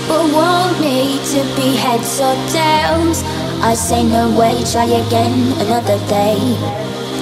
people want me to be heads or tails. I say no way, try again another day.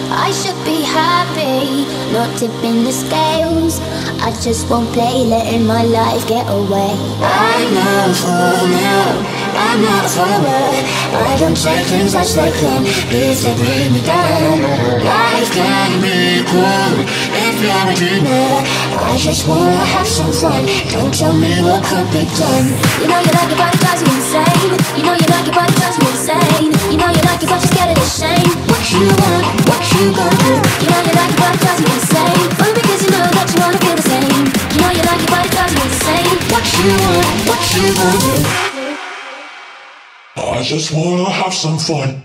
I should be happy, not tipping the scales. I just won't play, letting my life get away. I'm not for now, I'm not forever. I don't say things just like them if they bring me down. Life can be cool if you're a dreamer. I just wanna have some fun, don't tell me what could be done. You know you like it, but it drives me insane. You know you like it, but it drives me insane. You know you like it, but you're scared of the shame. What you want, what you gonna do? You know you like it, but it drives me insane. Only because you know that you wanna feel the same. You know you like it, but it drives me insane. What you want, what you gonna do? I just wanna have some fun.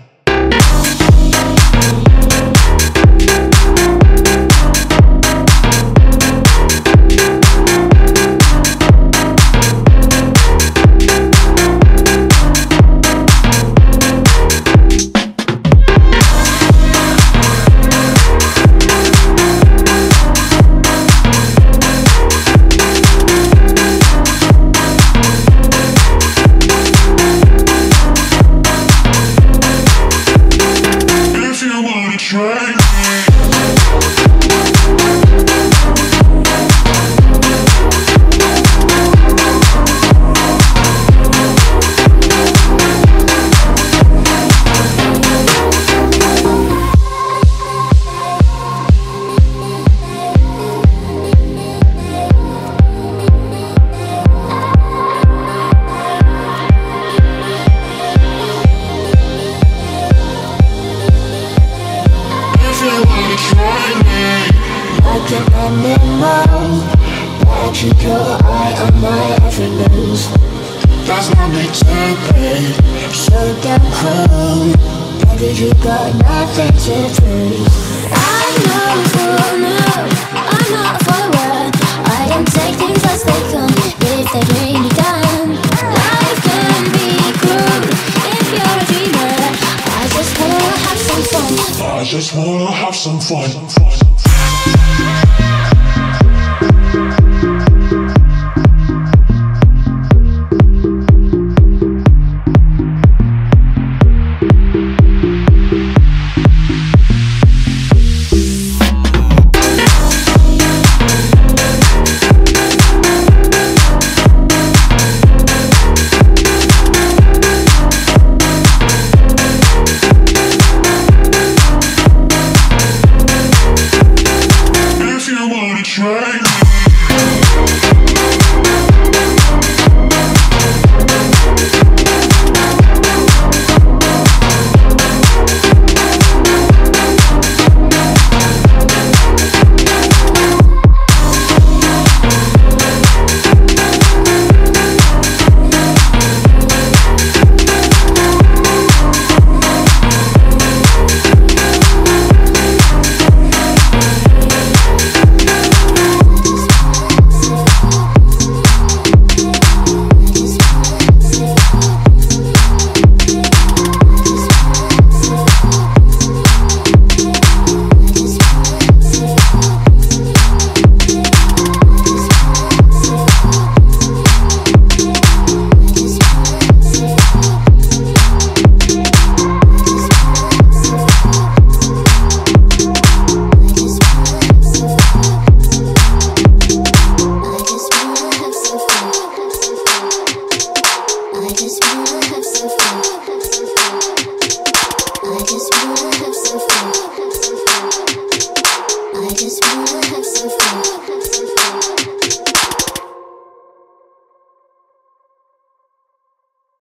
I just wanna have some fun.